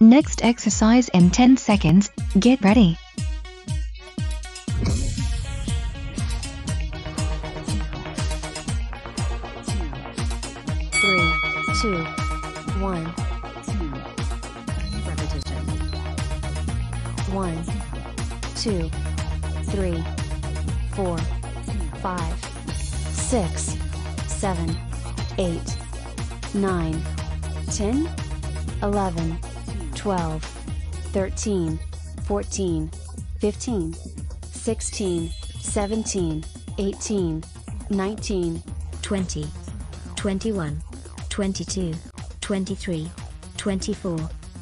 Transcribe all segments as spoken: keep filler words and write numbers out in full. Next exercise in ten seconds, get ready. Three, two, one, two, repetition. One, two, three, four, five, six, seven, eight, nine, ten, eleven, twelve, thirteen, fourteen, fifteen, sixteen, seventeen, eighteen, nineteen, twenty, twenty-one, twenty-two, twenty-three, twenty-four,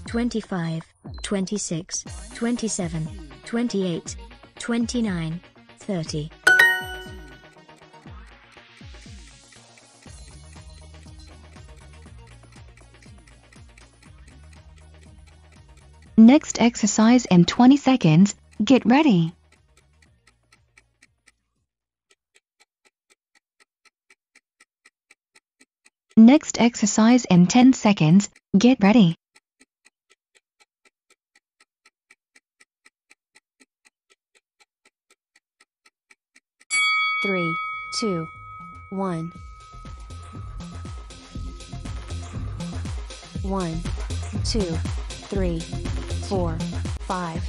twenty-five, twenty-six, twenty-seven, twenty-eight, twenty-nine, thirty. Next exercise in twenty seconds, get ready. Next exercise in ten seconds, get ready. Three, two, one. One, two, three. Four, five,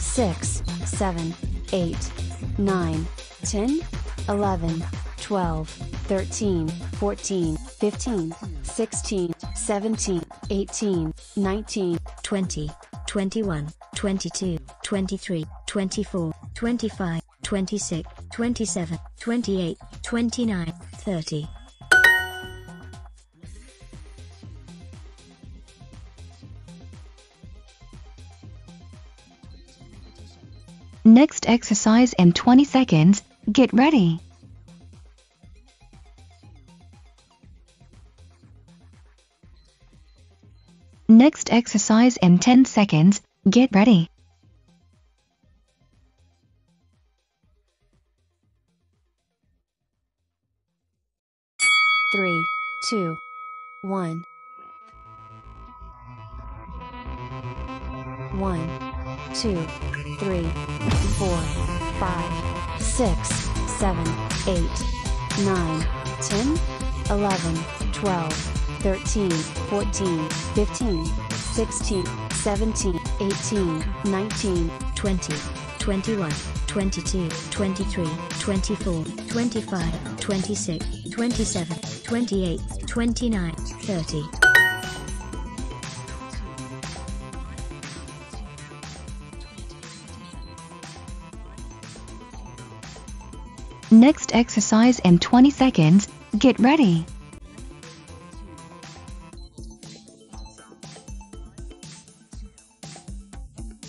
six, seven, eight, nine, ten, eleven, twelve, thirteen, fourteen, fifteen, sixteen, seventeen, eighteen, nineteen, twenty, twenty-one, twenty-two, twenty-three, twenty-four, twenty-five, twenty-six, twenty-seven, twenty-eight, twenty-nine, thirty. Next exercise in twenty seconds, get ready. Next exercise in ten seconds, get ready. Three, two, one. One, two, three, four, five, six, seven, eight, nine, ten, eleven, twelve, thirteen, fourteen, fifteen, sixteen, seventeen, eighteen, nineteen, twenty, twenty-one, twenty-two, twenty-three, twenty-four, twenty-five, twenty-six, twenty-seven, twenty-eight, twenty-nine, thirty. Next exercise in twenty seconds, get ready.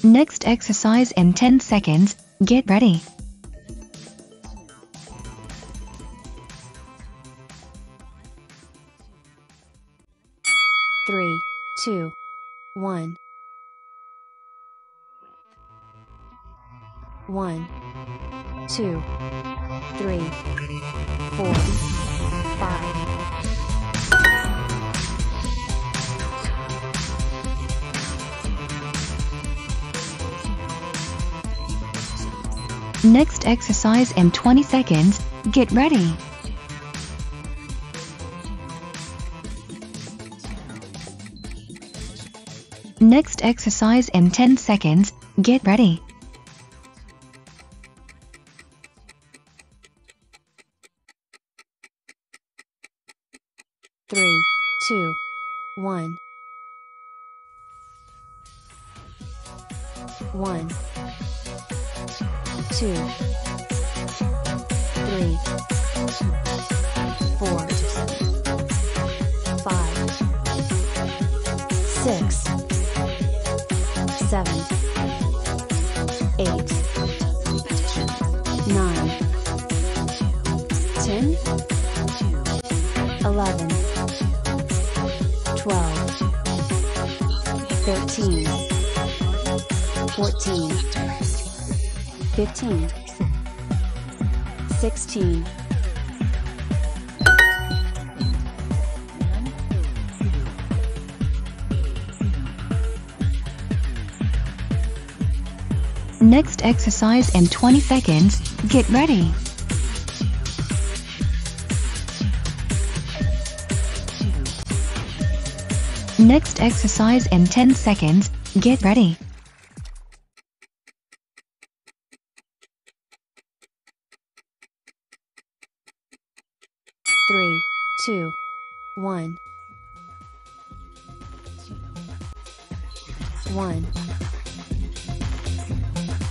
Next exercise in ten seconds, get ready. Three, two, one. One, two, three, four, five. Next exercise in twenty seconds, get ready. Next exercise in ten seconds, get ready. Three, two, one. One, two, three, four, five, six, seven, eight, nine, ten, eleven, twelve, thirteen, fourteen, fifteen, sixteen. Next exercise in twenty seconds, get ready. Next exercise in ten seconds, get ready. Three, two, one. One.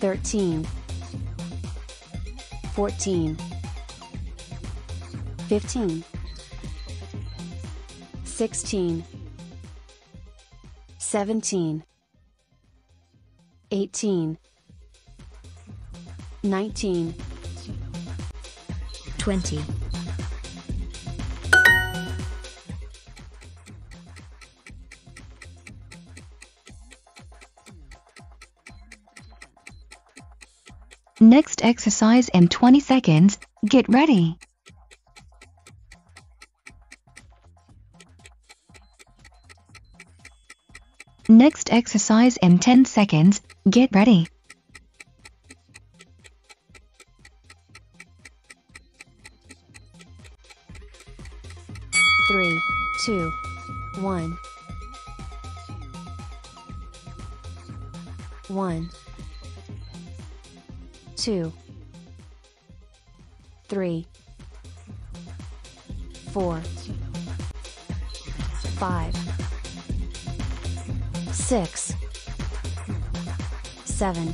Thirteen. Fourteen. Fifteen. Sixteen. Seventeen. Eighteen. Nineteen. Twenty. Next exercise in twenty seconds, get ready. Next exercise in ten seconds, get ready. Three, two, one. One. Two, three, four, five, six, seven,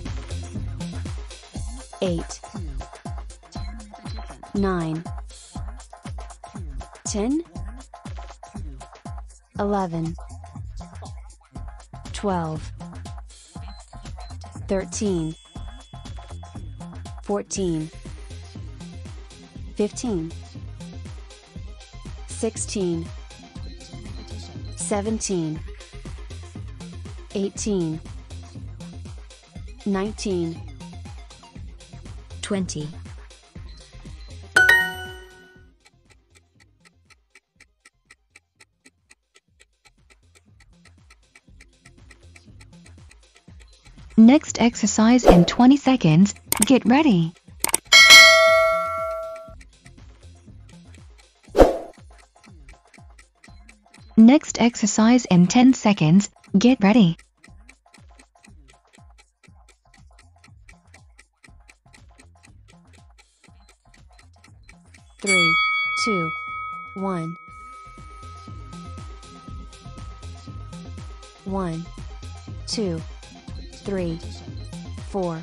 eight, nine, ten, eleven, twelve, thirteen. Fourteen, fifteen, sixteen, seventeen, eighteen, nineteen, twenty. Next exercise in twenty seconds, get ready. Next exercise in ten seconds, get ready. Three, two, one. One, two, three, four.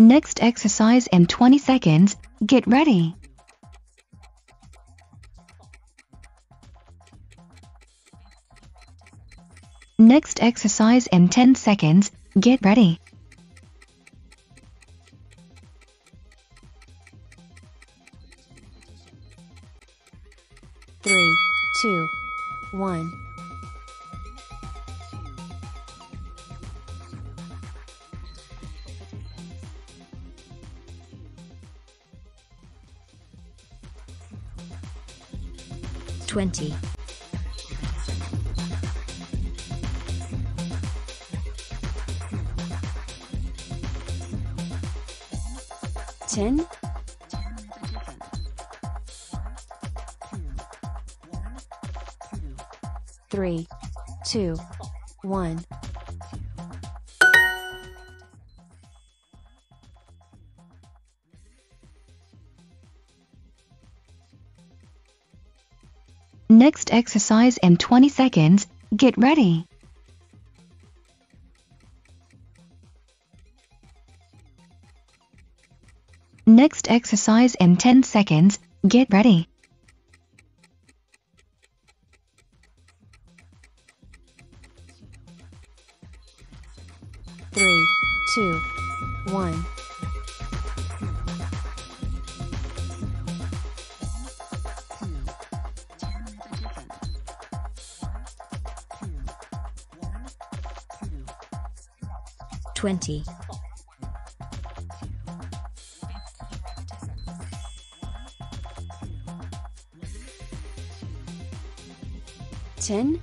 Next exercise in twenty seconds, get ready. Next exercise in ten seconds, get ready. Three, two, one. Twenty. Ten. Three, two, one. Next exercise in twenty seconds, get ready. Next exercise in ten seconds, get ready. Three, two, one. Twenty. Ten.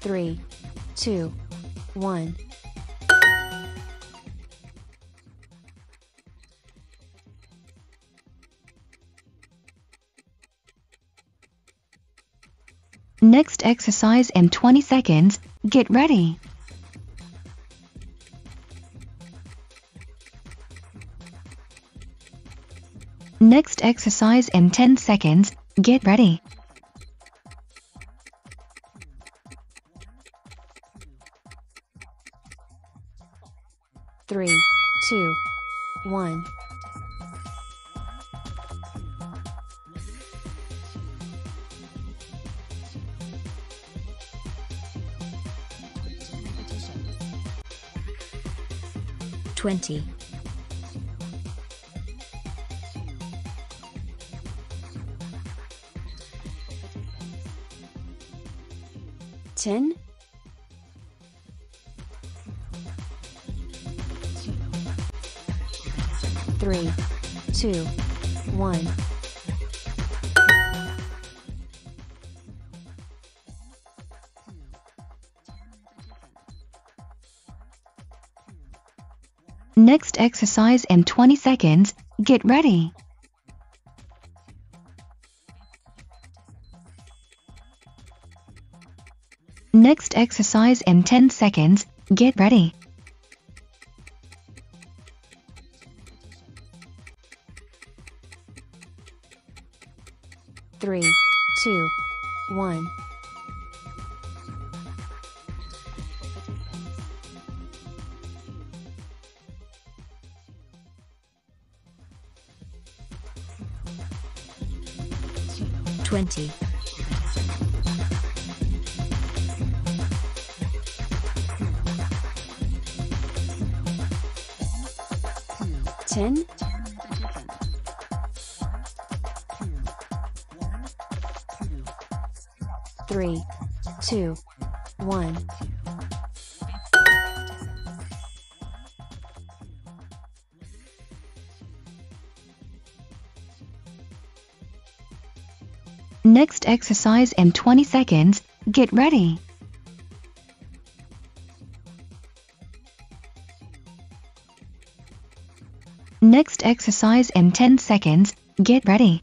Three, two, one. Next exercise in twenty seconds, get ready. Next exercise in ten seconds, get ready. Three, two, one. Twenty. Ten. Three, two, one. Next exercise in twenty seconds, get ready. Next exercise in ten seconds, get ready. Three, two, one. Twenty. Ten. Three, two, one. Next exercise in twenty seconds, get ready. Next exercise in ten seconds, get ready.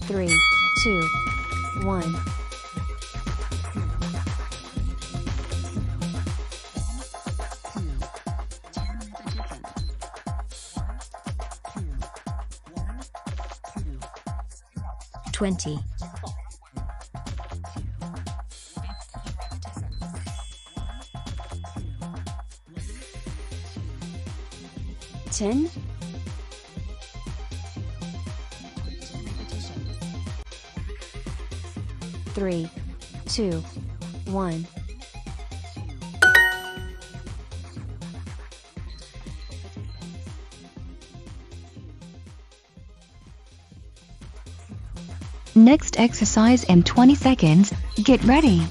Three, two, one. Twenty. Ten. Three, two, one. Next exercise in twenty seconds, get ready.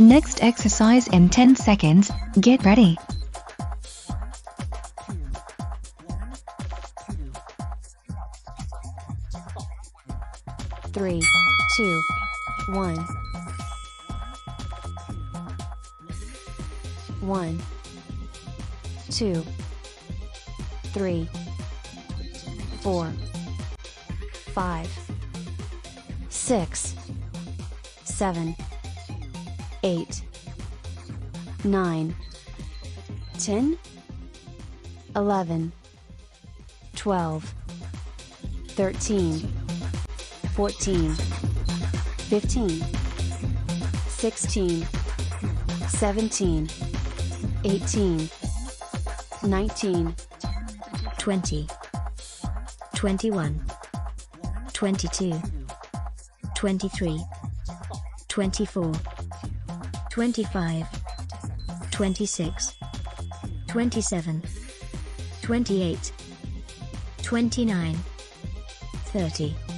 Next exercise in ten seconds, get ready. Three, two, one. One, two, three, four, eleven, twelve, thirteen, fourteen, fifteen, sixteen, seventeen, eighteen, nineteen, twenty, twenty-one, twenty-two, twenty-three, twenty-four, twenty-five, twenty-six, twenty-seven, twenty-eight, twenty-nine, thirty.